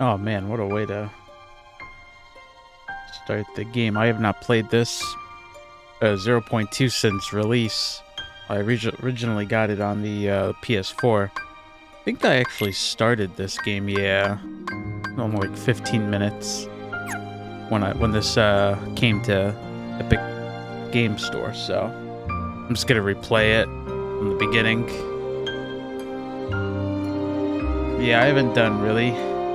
Oh man, what a way to start the game. I have not played this 0.2 since release. I originally got it on the PS4. I think I actually started this game, yeah, only like 15 minutes when this came to Epic Game Store, so I'm just gonna replay it from the beginning. Yeah, I haven't done really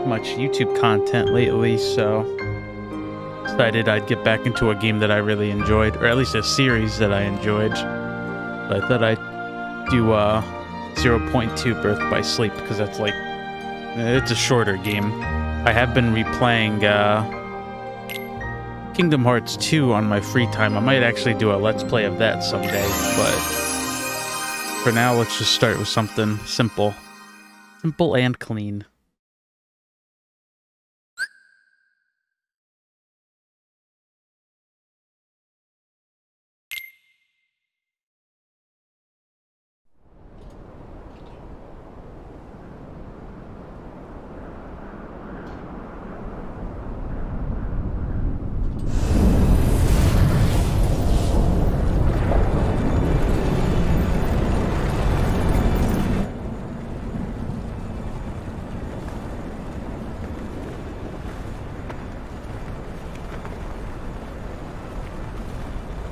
much YouTube content lately, so decided I'd get back into a game that I really enjoyed, or at least a series that I enjoyed. But I thought I'd do 0.2 Birth by Sleep, because that's like, it's a shorter game. I have been replaying Kingdom Hearts 2 on my free time. I might actually do a Let's Play of that someday, but for now, let's just start with something simple. Simple and clean.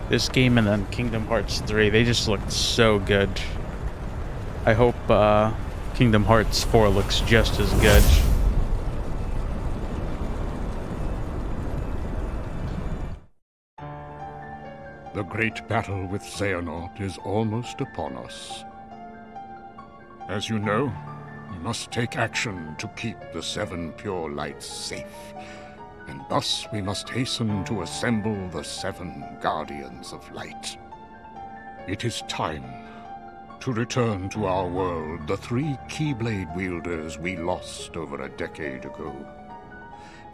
This game and then Kingdom Hearts 3, they just looked so good. I hope Kingdom Hearts 4 looks just as good. The great battle with Xehanort is almost upon us. As you know, we must take action to keep the seven pure lights safe. And thus we must hasten to assemble the seven guardians of light. It is time to return to our world the three Keyblade wielders we lost over a decade ago.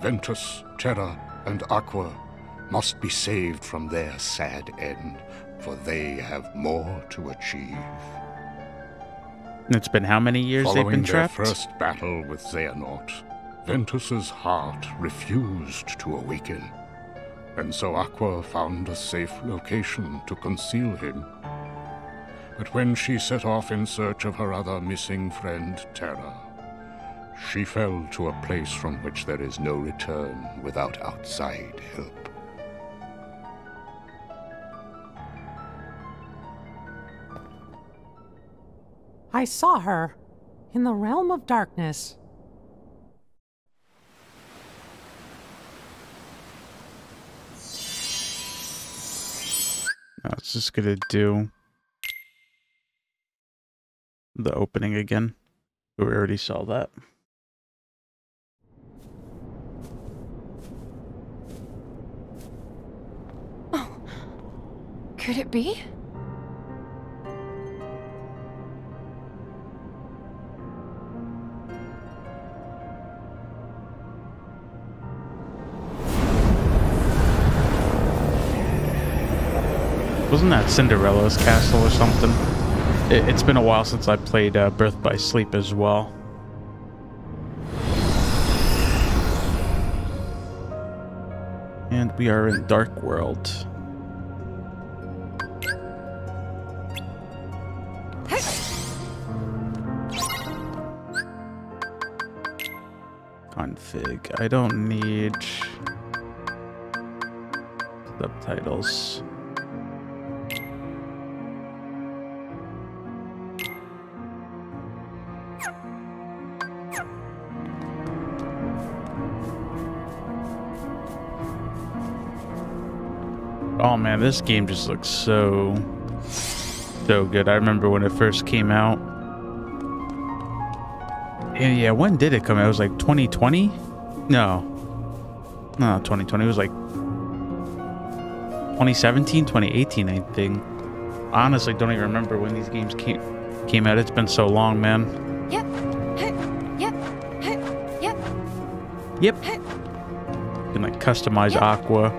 Ventus, Terra, and Aqua must be saved from their sad end, for they have more to achieve. It's been how many years they've been trapped? Following their first battle with Xehanort, Ventus's heart refused to awaken, and so Aqua found a safe location to conceal him. But when she set off in search of her other missing friend, Terra, she fell to a place from which there is no return without outside help. I saw her in the Realm of Darkness. I was just gonna do the opening again. We already saw that. Oh, could it be? Wasn't that Cinderella's castle or something? It's been a while since I played Birth by Sleep as well. And we are in Dark World. Config. I don't need subtitles. Oh man, this game just looks so good. I remember when it first came out. And yeah, when did it come out? It was like 2020? No. No, 2020. It was like 2017, 2018, I think. I honestly don't even remember when these games came out. It's been so long, man. Yep. Yep. Yep. Yep. I'm gonna customize Aqua.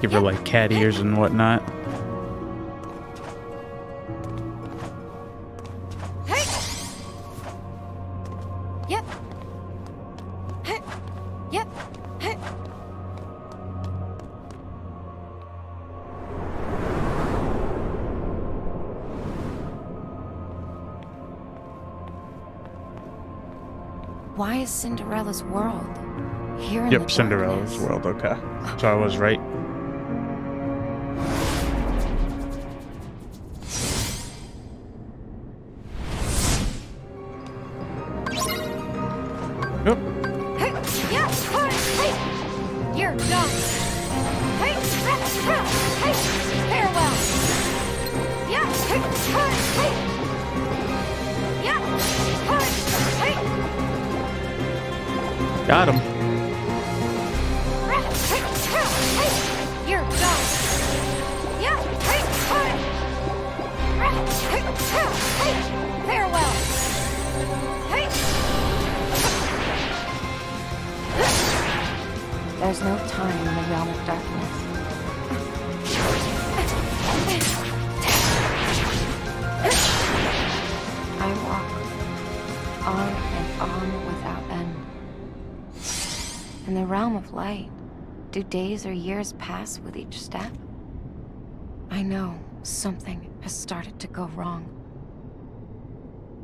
Give her like cat ears and whatnot. Yep. Why is Cinderella's world here in the darkness? Yep, Cinderella's world, okay. So I was right. There's no time in the Realm of Darkness. I walk on and on without end. In the Realm of Light, do days or years pass with each step? I know something has started to go wrong.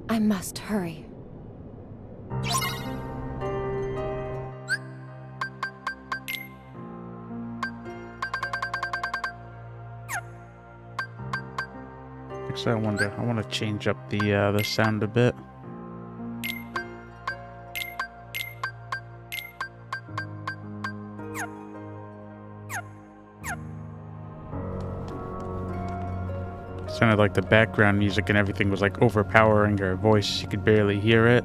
I must hurry. I wonder. I want to change up the sound a bit. It sounded like the background music and everything was like overpowering her voice. You could barely hear it.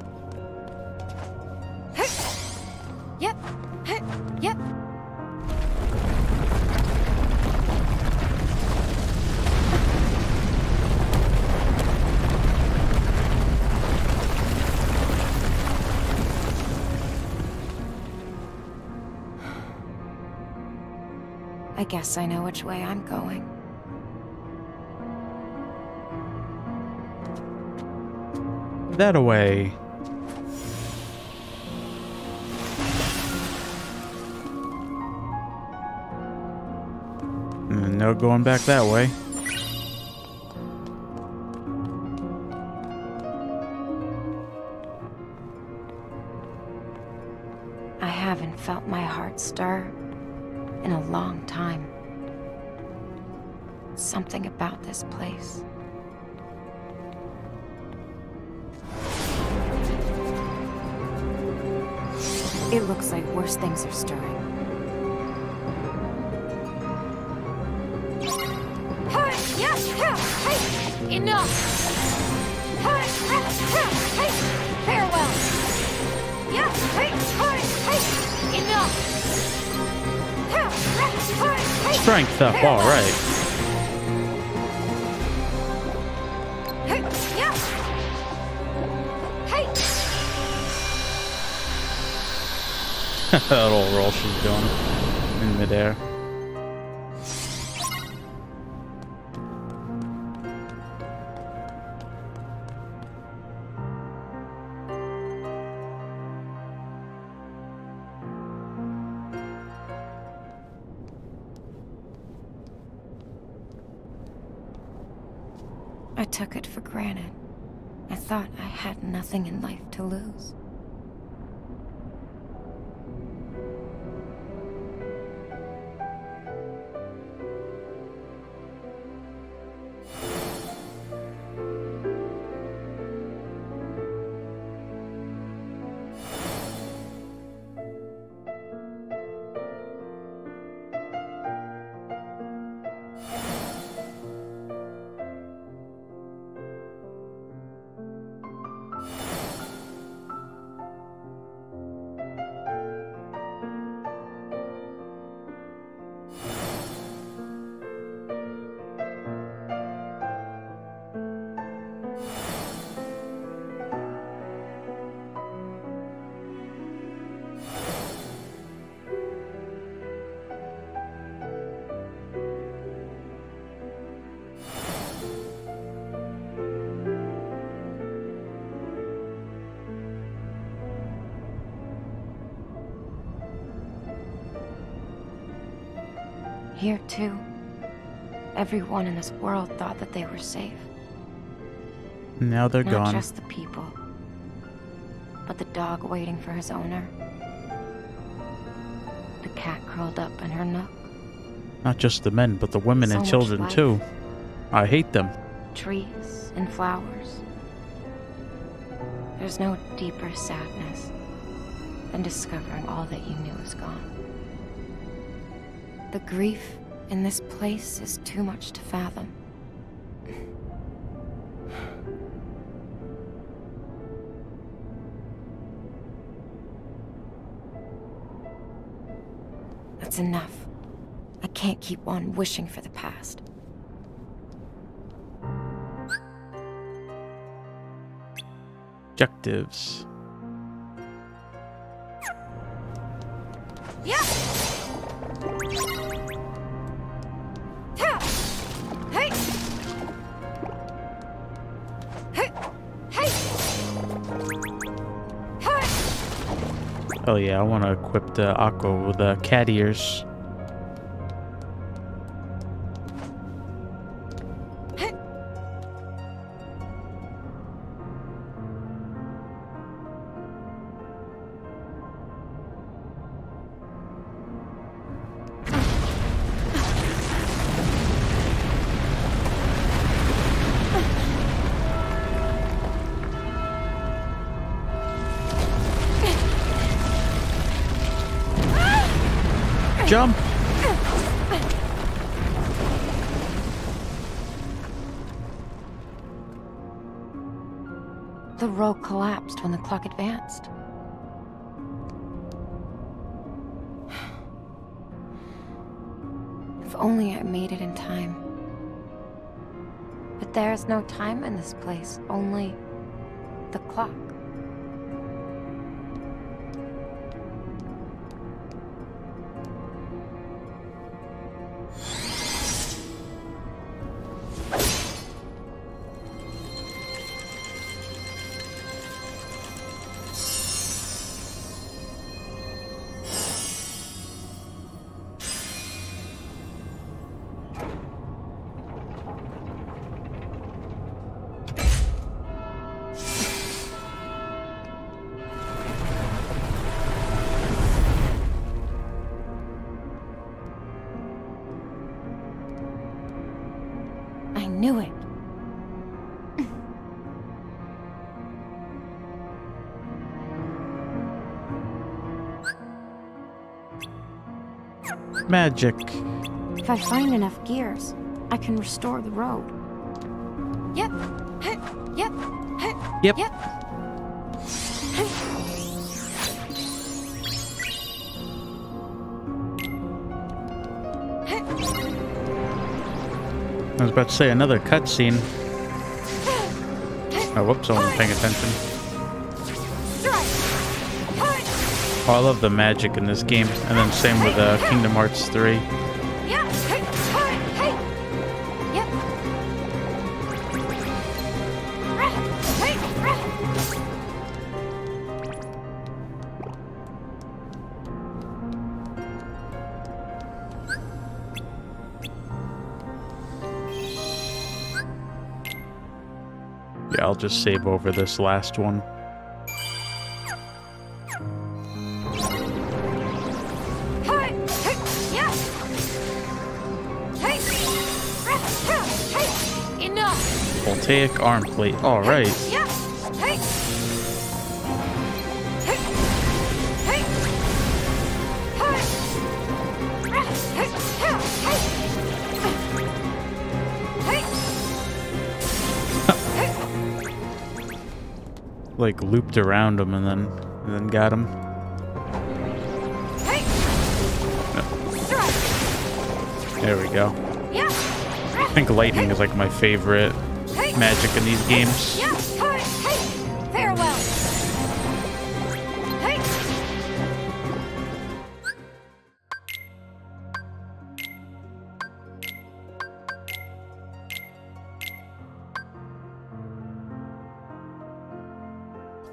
I guess I know which way I'm going. That away. No going back that way. I haven't felt my heart stir in a long time. Something about this place. It looks like worse things are stirring. Enough! Farewell! Enough! Strength up, all right. That old roll she's doing in midair. I took it for granted. I thought I had nothing in life to lose. Here, too, everyone in this world thought that they were safe. Now they're gone. Not just the people, but the dog waiting for his owner. The cat curled up in her nook. Not just the men, but the women and children too. I hate them. Trees and flowers. There's no deeper sadness than discovering all that you knew is gone. The grief in this place is too much to fathom. That's enough. I can't keep on wishing for the past. Objectives. Yeah. Hey. Hey. Hey. Oh yeah, I want to equip the Aqua with the cat ears. Jump. The road collapsed when the clock advanced. If only I made it in time. But there is no time in this place, only the clock. Knew it. Magic. If I find enough gears, I can restore the road. Yep. Yep. Yep. Yep. I was about to say another cutscene. Oh, whoops! I wasn't paying attention. Oh, I love the magic in this game, and then same with Kingdom Hearts 3. I'll just save over this last one. Enough. Voltaic arm plate. All right. Like looped around him and then got him. Oh. There we go. I think lightning is like my favorite magic in these games.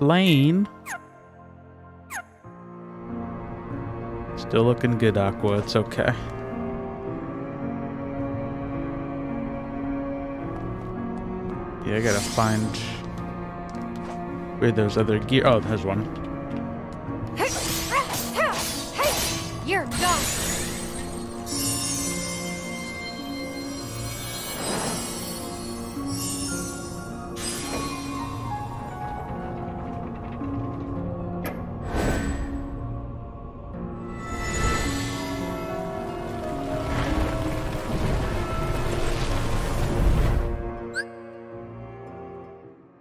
Lane. Still looking good, Aqua. It's okay. Yeah, I gotta find Wait, there's other gear. Oh, there's one. You're done.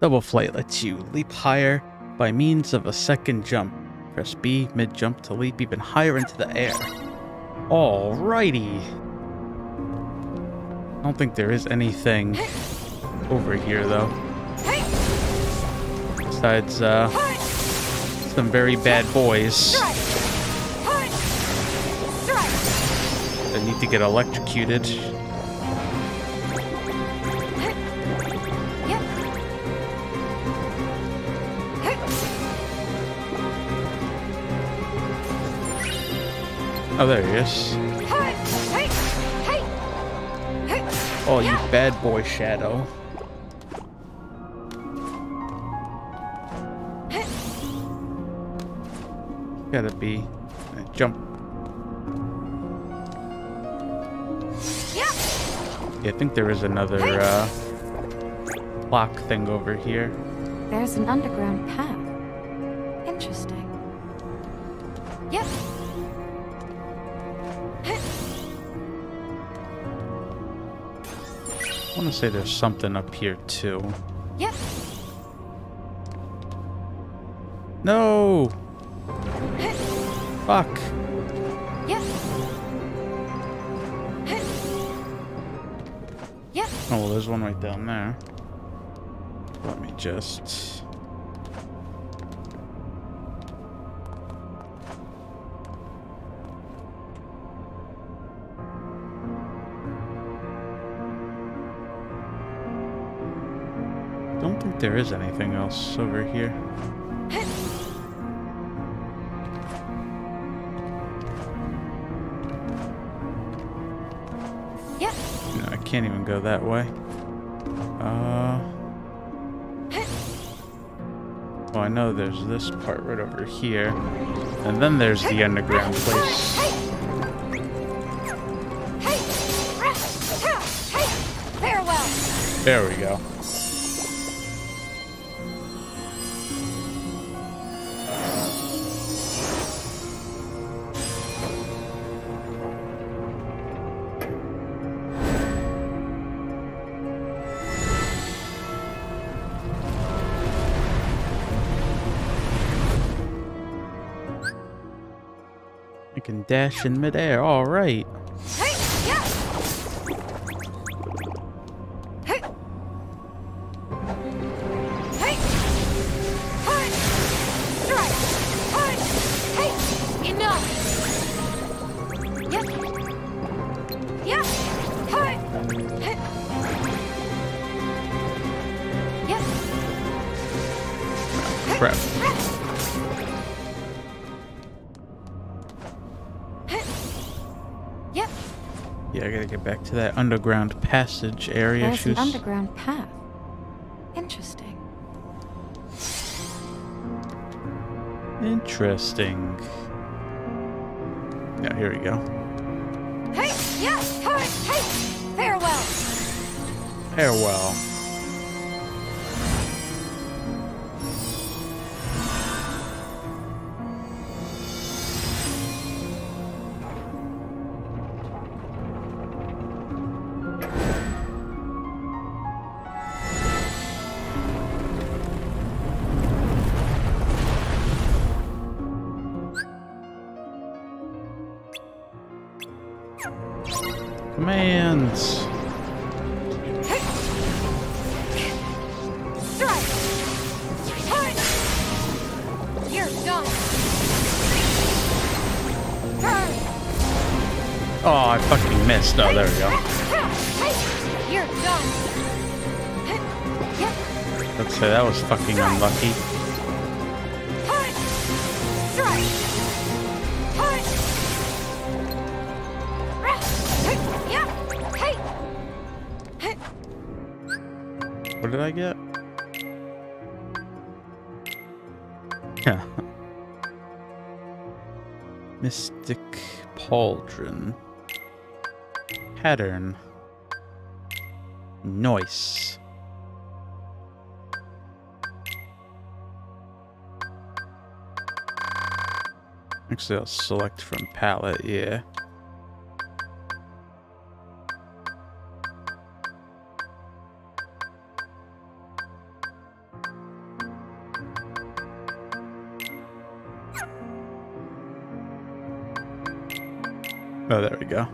Double flight lets you leap higher by means of a second jump. Press B mid-jump to leap even higher into the air. Alrighty. I don't think there is anything over here though. Besides some very bad boys that need to get electrocuted. Oh, there he is. Oh, you bad boy, Shadow. Gotta be... jump. Yeah, I think there is another clock thing over here. There's an underground path. Interesting. Yep. I want to say there's something up here too. Yep. No. Fuck. Yep. Yep. Oh, well, there's one right down there. Let me just. There is anything else over here. Yep. No, I can't even go that way. Well, I know there's this part right over here. And then there's the underground place. Farewell. There we go. Dash in midair. All right. Hey, yeah. Hey. Hey. Punch. Strike. Punch. Hey. Enough. Yep. Yep. Punch. Hey. Yep. Oh, crap. I gotta get back to that underground passage area. There's an underground path. Interesting. Interesting. Yeah, here we go. Hey, yeah, hey, farewell. Farewell. Oh, there we go. You're done. Let's say that was fucking unlucky. What did I get? Mystic Pauldron. Pattern. Noise. Actually, I'll select from palette, yeah. Oh, there we go.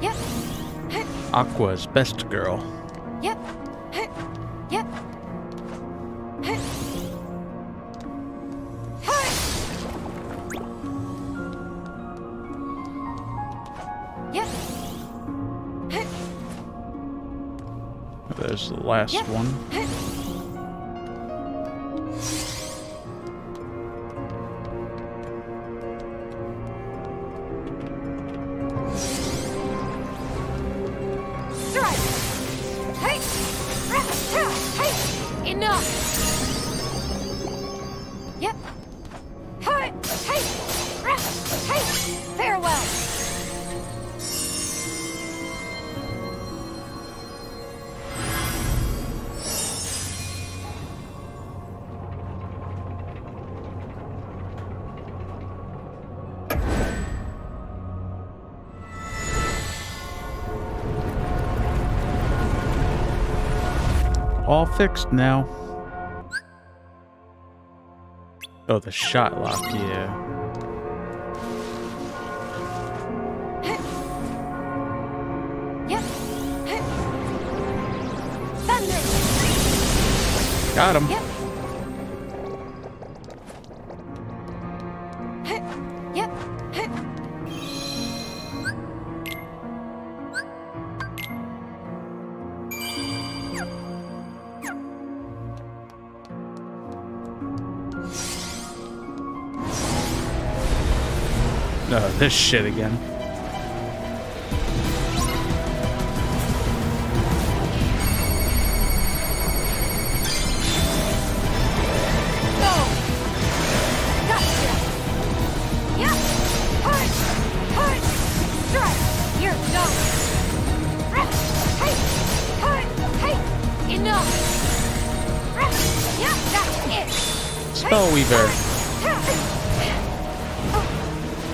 Yep. Aqua's best girl. Yep. Yep. There's the last one. Enough. Yep. Hey, hey, hey, farewell. All fixed now. Oh, the shot lock, yeah. Got him. Yep. Oh, this shit again. Spellweaver.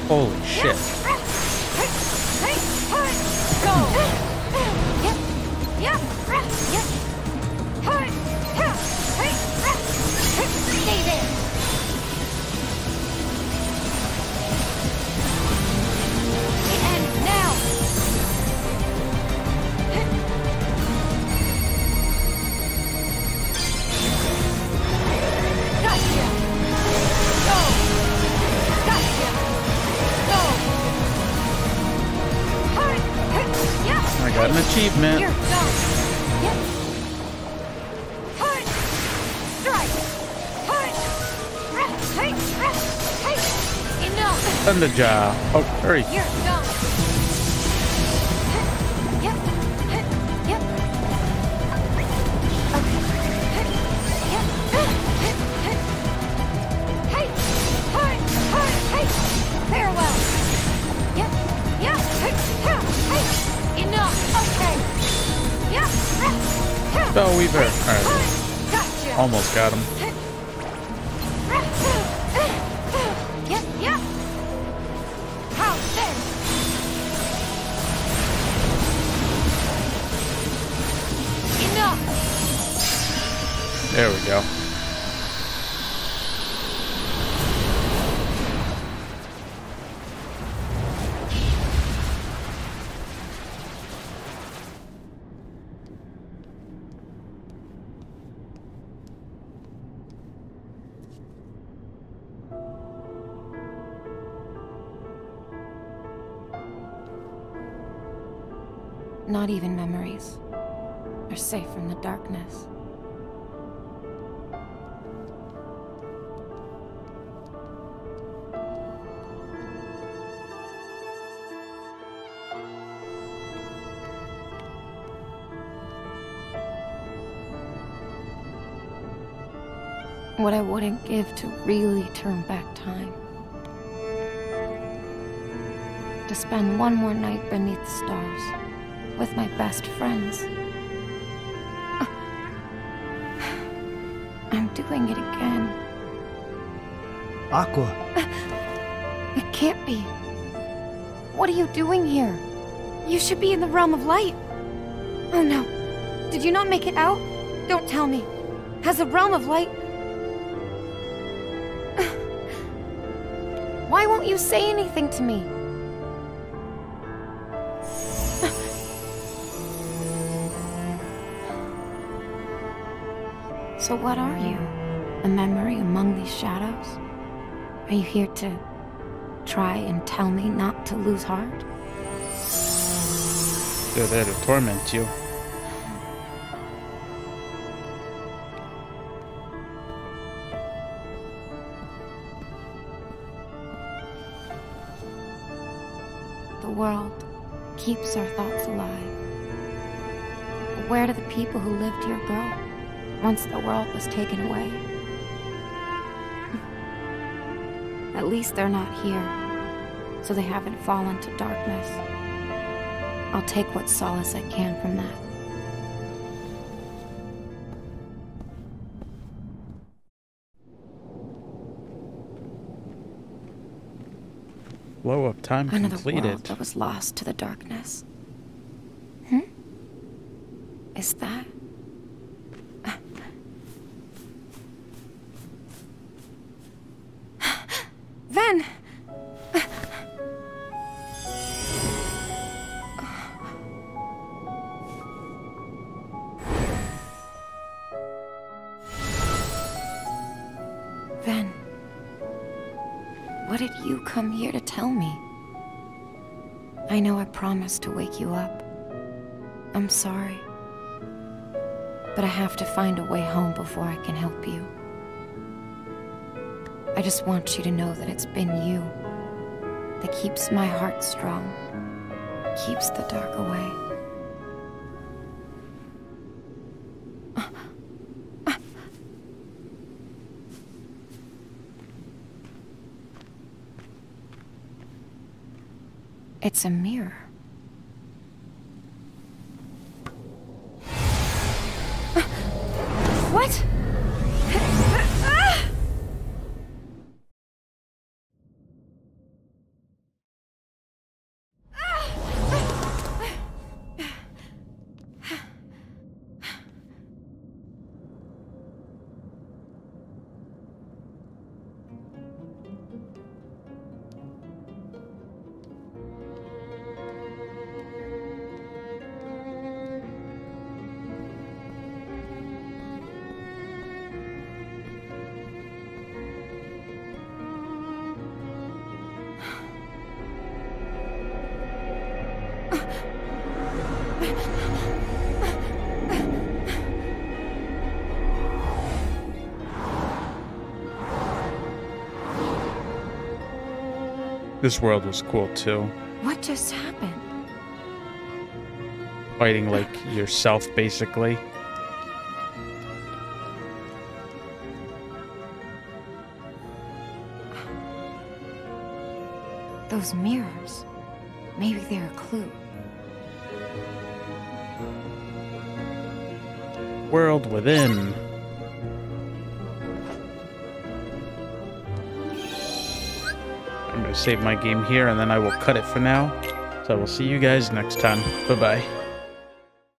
Holy shit. Stay there. It ends now. I got an achievement. You're done. Yep. Hunt. Strike. Hunt. Enough. Thunderjaw. Oh, hurry. You're done. Yep. Yep. Okay. Yep. Hey. Hey. Farewell. Yep. Yep. Hey. Enough. Okay. Yeah. Spellweaver. Alright. Gotcha. Almost got him. Yep, yep. How then? Enough. There we go. Not even memories are safe from the darkness. What I wouldn't give to really turn back time. To spend one more night beneath the stars with my best friends. I'm doing it again. Aqua. It can't be. What are you doing here? You should be in the Realm of Light. Oh no. Did you not make it out? Don't tell me. Has the Realm of Light... Why won't you say anything to me? So what are you? A memory among these shadows? Are you here to try and tell me not to lose heart? They're there to torment you. The world keeps our thoughts alive. But where do the people who lived here go? Once the world was taken away. At least they're not here, so they haven't fallen to darkness. I'll take what solace I can from that. Blow up time completed. Another world that was lost to the darkness. Is that... Ven! Ven, what did you come here to tell me? I know I promised to wake you up. I'm sorry. But I have to find a way home before I can help you. I just want you to know that it's been you that keeps my heart strong, keeps the dark away. It's a mirror. What? This world was cool too. What just happened? Fighting like yourself, basically. Those mirrors. Maybe they're a clue. World within. Save my game here, and then I will cut it for now. So I will see you guys next time. Bye-bye.